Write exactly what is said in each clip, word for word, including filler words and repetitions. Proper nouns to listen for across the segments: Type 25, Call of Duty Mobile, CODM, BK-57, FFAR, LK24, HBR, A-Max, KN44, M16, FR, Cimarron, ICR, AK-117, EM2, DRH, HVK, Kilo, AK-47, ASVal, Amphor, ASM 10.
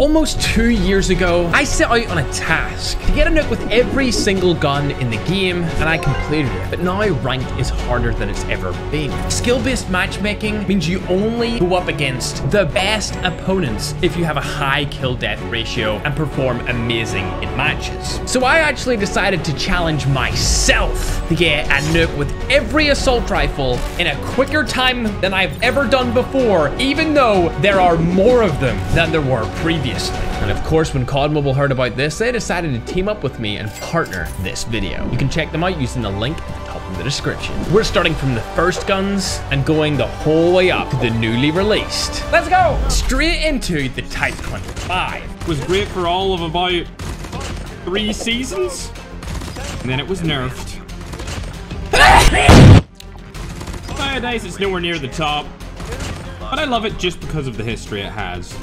Almost two years ago, I set out on a task to get a nuke with every single gun in the game, and I completed it. But now ranked is harder than it's ever been. Skill-based matchmaking means you only go up against the best opponents if you have a high kill-death ratio and perform amazing in matches. So I actually decided to challenge myself to get a nuke with every assault rifle in a quicker time than I've ever done before, even though there are more of them than there were previously. And of course, when C O D Mobile heard about this, they decided to team up with me and partner this video. You can check them out using the link at the top of the description. We're starting from the first guns and going the whole way up to the newly released. Let's go! Straight into the Type twenty-five. It was great for all of about three seasons, and then it was nerfed. Nowadays, it's nowhere near the top, but I love it just because of the history it has.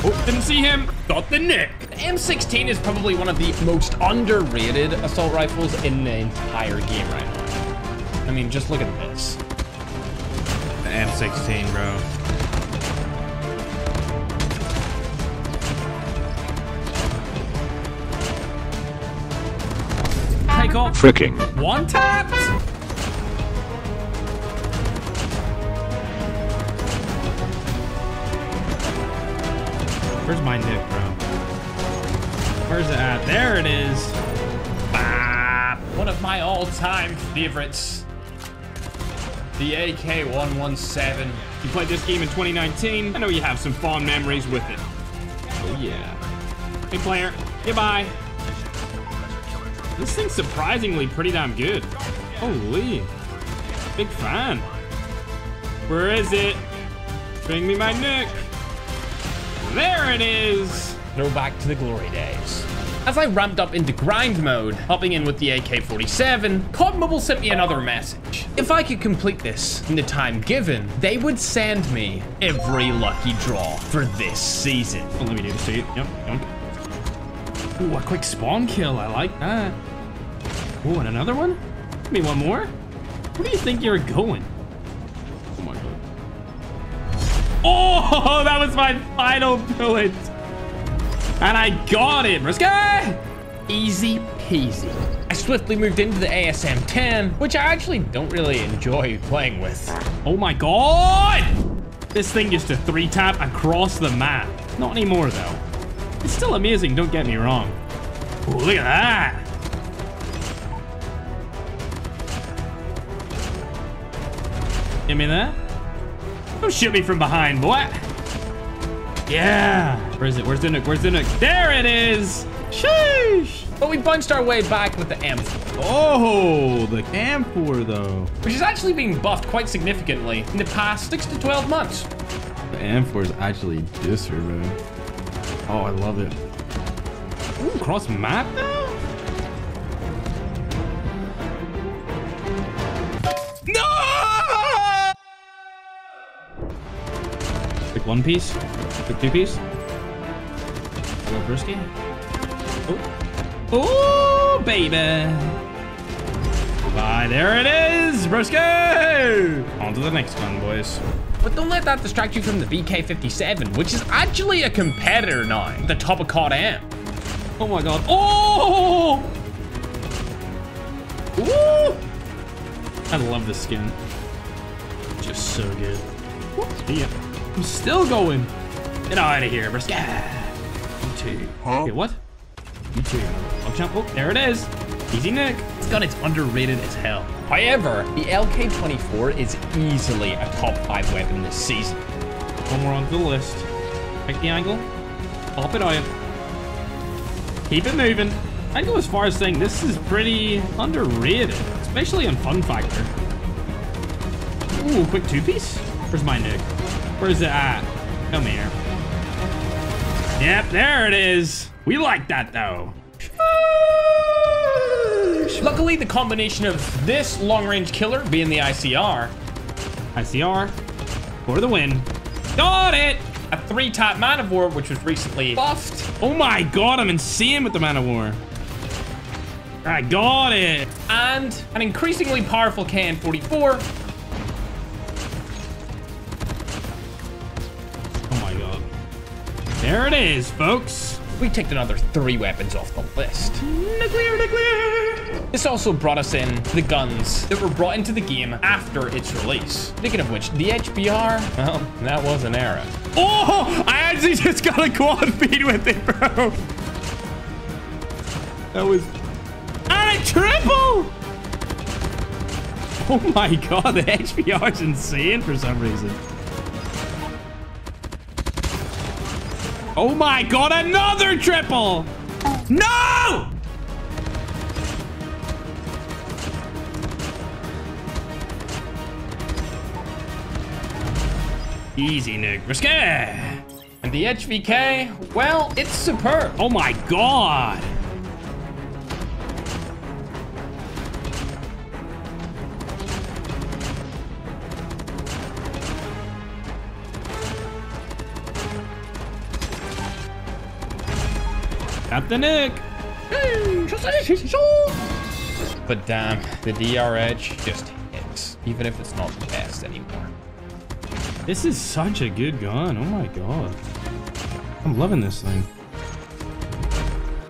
Oh, didn't see him. Got the nick. The M sixteen is probably one of the most underrated assault rifles in the entire game right now. I mean, just look at this. The M sixteen, bro. Take off. Fricking. One tap. Where's my nuke, bro? Where's it at? There it is. Bah. One of my all-time favorites. The A K one seventeen. You played this game in twenty nineteen. I know you have some fond memories with it. Oh, yeah. Hey, player. Goodbye. This thing's surprisingly pretty damn good. Holy. Big fan. Where is it? Bring me my nuke. There it is! Throw back to the glory days. As I ramped up into grind mode, hopping in with the A K forty-seven, C O D Mobile sent me another message. If I could complete this in the time given, they would send me every lucky draw for this season. Oh, let me do this to you. Yep, yep. Ooh, a quick spawn kill. I like that. Ooh, and another one? Give me one more? Where do you think you're going? Oh, that was my final bullet. And I got it. Let's go. Easy peasy. I swiftly moved into the A S M ten, which I actually don't really enjoy playing with. Oh my God. This thing used to three tap across the map. Not anymore though. It's still amazing. Don't get me wrong. Ooh, look at that. Give me that. Don't shoot me from behind, boy. Yeah. Where is it? Where's the nuke? Where's the nuke? There it is. Sheesh. But we bunched our way back with the Amphor. Oh, the Amphor, though. Which is actually being buffed quite significantly in the past six to twelve months. The Amphor is actually disser, bro. Oh, I love it. Ooh, cross map now? One piece, quick two piece. A little brisky. Oh, oh, baby. Bye, there it is, brisky. On to the next one, boys. But don't let that distract you from the B K fifty-seven, which is actually a competitor now at the top of C O D M. Oh my God. Oh. Ooh. I love this skin. Just so good. Yeah. I'm still going. Get out of here, brisket. You too. Huh? Okay, what? You too. I'll jump. Oh, there it is. Easy nick. This gun is underrated as hell. However, the L K twenty-four is easily a top five weapon this season. One more onto the list. Pick the angle. Pop it out. Keep it moving. I'd go as far as saying this is pretty underrated, especially on fun factor. Ooh, quick two piece. Where's my nick? Where's it at? Come here. Yep, there it is. We like that though. Luckily, the combination of this long-range killer being the I C R, I C R for the win. Got it. A three-top man of war, which was recently buffed. Oh my God, I'm insane with the man of war. I got it. And an increasingly powerful K N forty-four. There it is, folks. We ticked another three weapons off the list. Nuclear, nuclear. This also brought us in to the guns that were brought into the game after its release. Speaking of which, the H B R, well, that was an error. Oh, I actually just got a quad feed with it, bro. That was... And a triple! Oh my God, the H B R is insane for some reason. Oh my God, another triple! No! Easy, Nick. And the H V K, well, it's superb. Oh my God. Got the nick. But damn, the D R H just hits, even if it's not the best anymore. This is such a good gun. Oh my God. I'm loving this thing.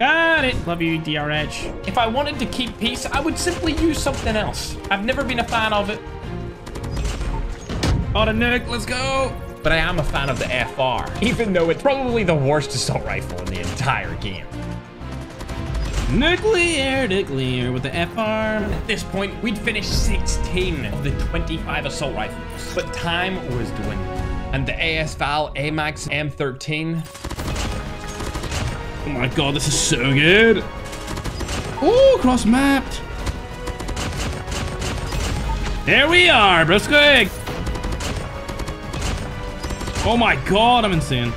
Got it. Love you, D R H. If I wanted to keep peace, I would simply use something else. I've never been a fan of it. Got a nick. Let's go. But I am a fan of the F R, even though it's probably the worst assault rifle in the entire game. Nuclear, nuclear with the F R. At this point, we'd finished sixteen of the twenty-five assault rifles, but time was dwindling. And the A S Val, A-Max, M thirteen. Oh my God, this is so good. Ooh, cross-mapped. There we are, Briscoe. Oh my God, I'm insane.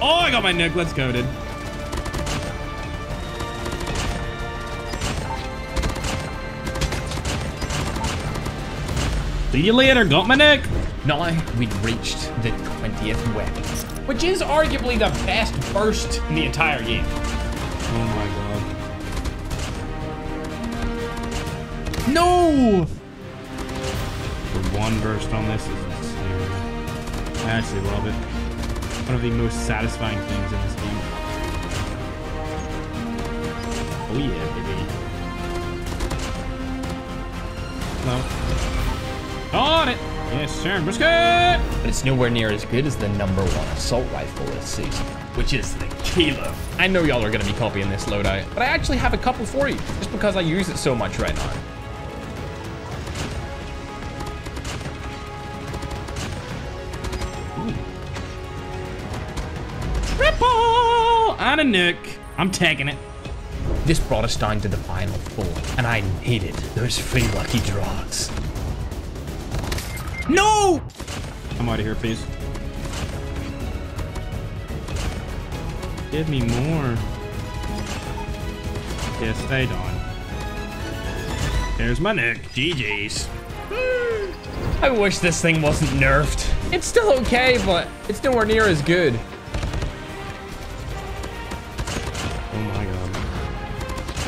Oh, I got my nuke. Let's go, dude. See you later. Got my nuke. Now we'd reached the twentieth weapon, which is arguably the best burst in the entire game. Oh my God. No! For one burst on this is... I actually love it. One of the most satisfying things in this game. Oh yeah, baby. No. Got it! Yes, sir, brisket! But it's nowhere near as good as the number one assault rifle this season, which is the Kilo. I know y'all are gonna be copying this loadout, but I actually have a couple for you, just because I use it so much right now. A nuke. I'm taking it. This brought us down to the final four, and I needed those free lucky draws. No! I'm out of here, please. Give me more. Yes, they don't. There's my nuke. G G's. I wish this thing wasn't nerfed. It's still okay, but it's nowhere near as good.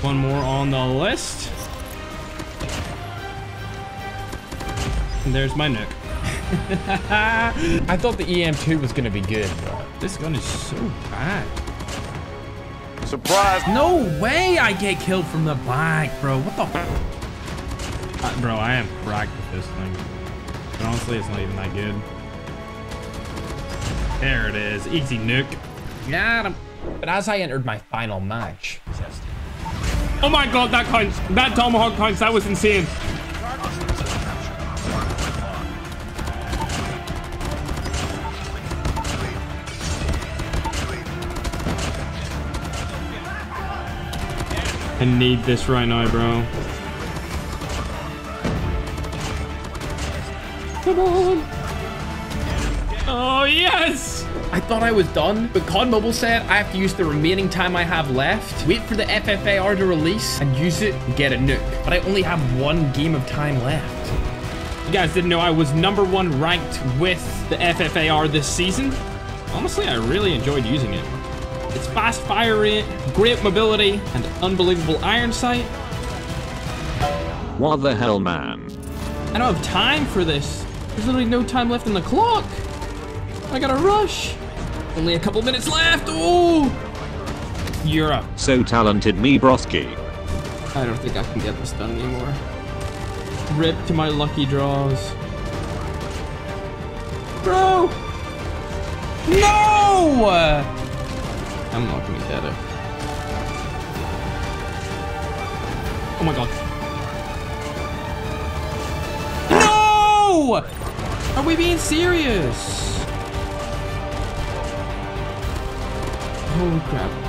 One more on the list. And there's my nuke. I thought the E M two was going to be good, but this gun is so bad. Surprise. No way I get killed from the back, bro. What the f uh, Bro, I am cracked with this thing. But honestly, it's not even that good. There it is. Easy nuke. Got him. But as I entered my final match... Oh my God, that counts. That tomahawk counts. That was insane. I need this right now, bro. Come on. Oh, yes. I thought I was done, but Call of Duty Mobile said I have to use the remaining time I have left, wait for the F F A R to release, and use it and get a nuke. But I only have one game of time left. You guys didn't know I was number one ranked with the F F A R this season. Honestly, I really enjoyed using it. It's fast fire rate, great mobility, and unbelievable iron sight. What the hell, man? I don't have time for this. There's literally no time left in the clock. I gotta rush. Only a couple minutes left. Oh, you're up. So talented, me broski. I don't think I can get this done anymore. Rip to my lucky draws. Bro! No! I'm not gonna get it. Oh my god. No! Are we being serious? Holy crap.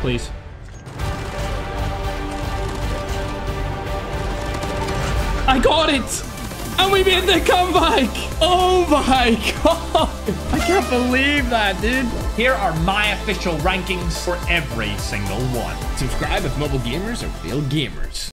Please. I got it! And we made the comeback! Oh my god! I can't believe that, dude! Here are my official rankings for every single one. Subscribe if mobile gamers are real gamers.